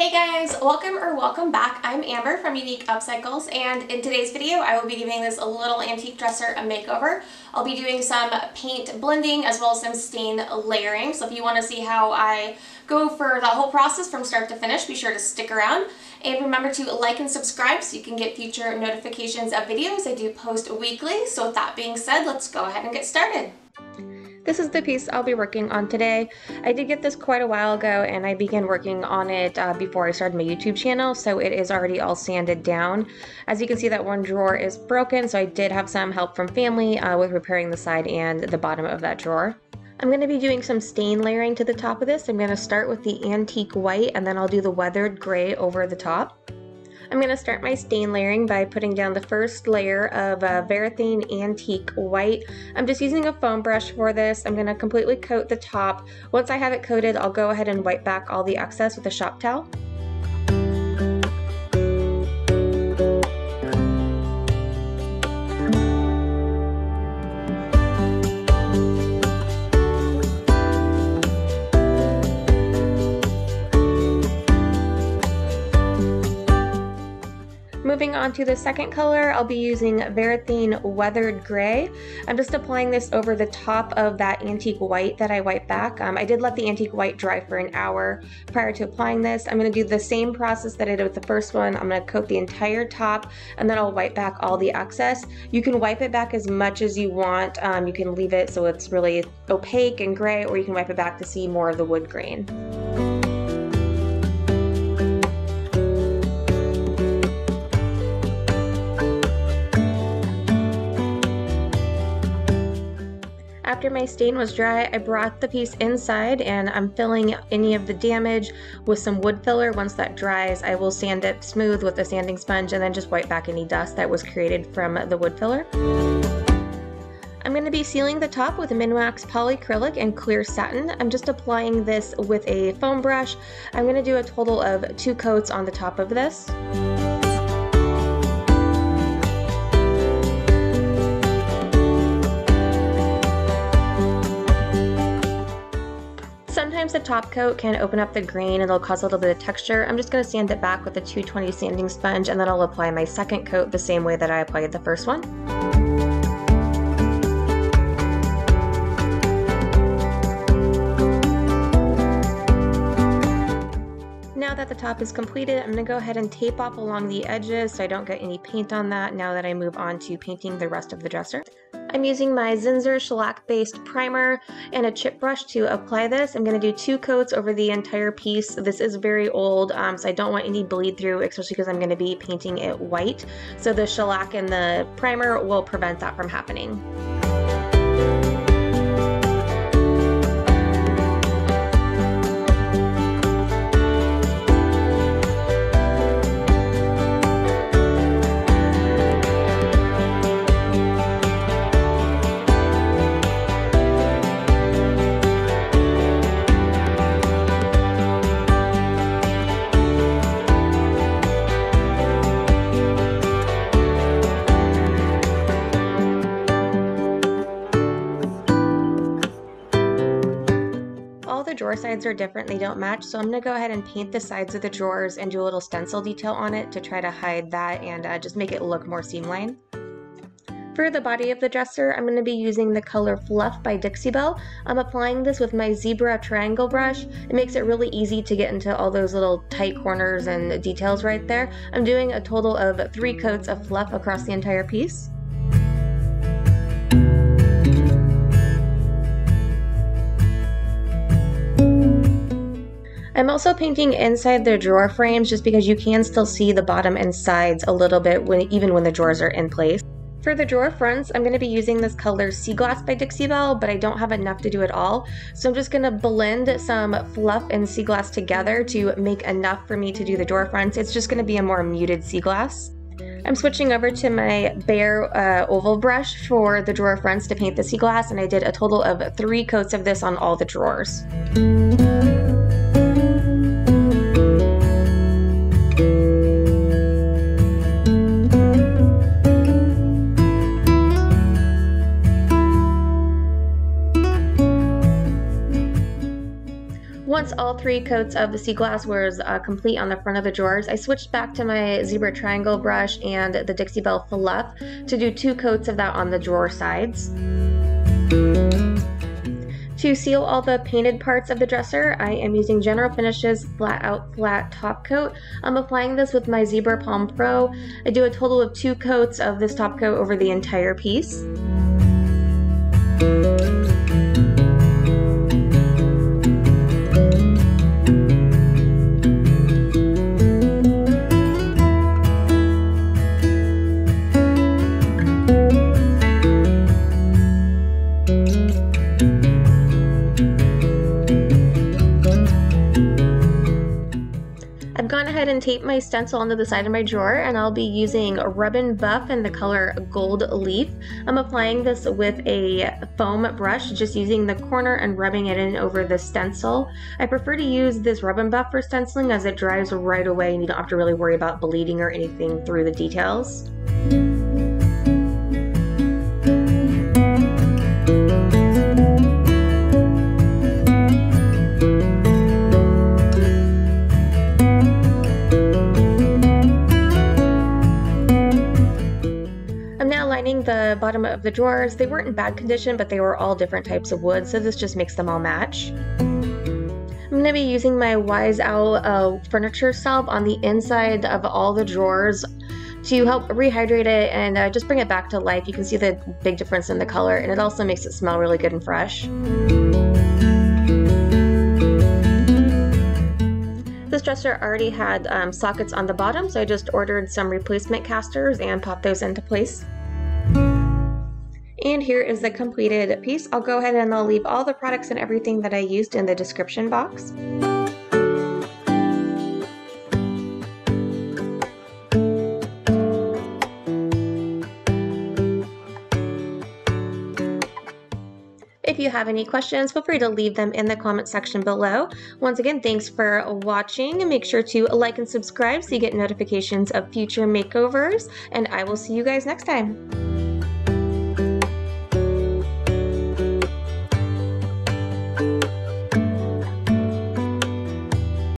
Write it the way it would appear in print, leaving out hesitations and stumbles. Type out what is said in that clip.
Hey guys, welcome back. I'm Amber from Unique Upcycles, and in today's video I will be giving this little antique dresser a makeover. I'll be doing some paint blending as well as some stain layering, so if you want to see how I go for the whole process from start to finish, be sure to stick around. And remember to like and subscribe so you can get future notifications of videos. I do post weekly, so with that being said, let's go ahead and get started. This is the piece I'll be working on today. I did get this quite a while ago, and I began working on it before I started my YouTube channel, so it is already all sanded down. As you can see, that one drawer is broken, so I did have some help from family with repairing the side and the bottom of that drawer. I'm going to be doing some stain layering to the top of this. I'm going to start with the antique white, and then I'll do the weathered gray over the top. I'm going to start my stain layering by putting down the first layer of Varathane Antique White. I'm just using a foam brush for this. I'm going to completely coat the top. Once I have it coated, I'll go ahead and wipe back all the excess with a shop towel. Moving on to the second color, I'll be using Varathane Weathered Gray. I'm just applying this over the top of that antique white that I wiped back. I did let the antique white dry for an hour prior to applying this. I'm going to do the same process that I did with the first one. I'm going to coat the entire top, and then I'll wipe back all the excess. You can wipe it back as much as you want. You can leave it so it's really opaque and gray, or you can wipe it back to see more of the wood grain. After my stain was dry, I brought the piece inside, and I'm filling any of the damage with some wood filler. Once that dries, I will sand it smooth with a sanding sponge and then just wipe back any dust that was created from the wood filler. I'm going to be sealing the top with Minwax Polycrylic and Clear Satin. I'm just applying this with a foam brush. I'm going to do a total of 2 coats on the top of this. Sometimes the top coat can open up the grain and it'll cause a little bit of texture. I'm just going to sand it back with a 220 sanding sponge, and then I'll apply my second coat the same way that I applied the first one. Now that the top is completed, I'm going to go ahead and tape off along the edges so I don't get any paint on that now that I move on to painting the rest of the dresser. I'm using my Zinsser shellac-based primer and a chip brush to apply this. I'm going to do 2 coats over the entire piece. This is very old, so I don't want any bleed through, especially because I'm going to be painting it white. So the shellac and the primer will prevent that from happening. Drawer sides are different, they don't match, so I'm going to go ahead and paint the sides of the drawers and do a little stencil detail on it to try to hide that and just make it look more streamlined. For the body of the dresser, I'm going to be using the color Fluff by Dixie Belle. I'm applying this with my Zibra Triangle Brush. It makes it really easy to get into all those little tight corners and details right there. I'm doing a total of 3 coats of Fluff across the entire piece. I'm also painting inside the drawer frames just because you can still see the bottom and sides a little bit even when the drawers are in place. For the drawer fronts, I'm going to be using this color Sea Glass by Dixie Belle, but I don't have enough to do it all, so I'm just going to blend some Fluff and Sea Glass together to make enough for me to do the drawer fronts. It's just going to be a more muted Sea Glass. I'm switching over to my bare oval brush for the drawer fronts to paint the Sea Glass, and I did a total of 3 coats of this on all the drawers. Once all three coats of the sea glass was complete on the front of the drawers. I switched back to my Zibra Triangle brush and the Dixie Belle Fluff to do two coats of that on the drawer sides. To seal all the painted parts of the dresser, I am using General Finishes Flat Out Flat Topcoat. I'm applying this with my Zibra Palm Pro. I do a total of two coats of this top coat over the entire piece. And tape my stencil onto the side of my drawer, and I'll be using Rub 'n Buff in the color Gold Leaf. I'm applying this with a foam brush, just using the corner and rubbing it in over the stencil. I prefer to use this Rub 'n Buff for stenciling as it dries right away and you don't have to really worry about bleeding or anything through the details. The bottom of the drawers, they weren't in bad condition, but they were all different types of wood, so this just makes them all match. I'm going to be using my Wise Owl Furniture Salve on the inside of all the drawers to help rehydrate it and just bring it back to life. You can see the big difference in the color, and it also makes it smell really good and fresh. This dresser already had sockets on the bottom, so I just ordered some replacement casters and popped those into place. And here is the completed piece. I'll go ahead and I'll leave all the products and everything that I used in the description box. If you have any questions, feel free to leave them in the comment section below. Once again, thanks for watching. Make sure to like and subscribe so you get notifications of future makeovers, and I will see you guys next time.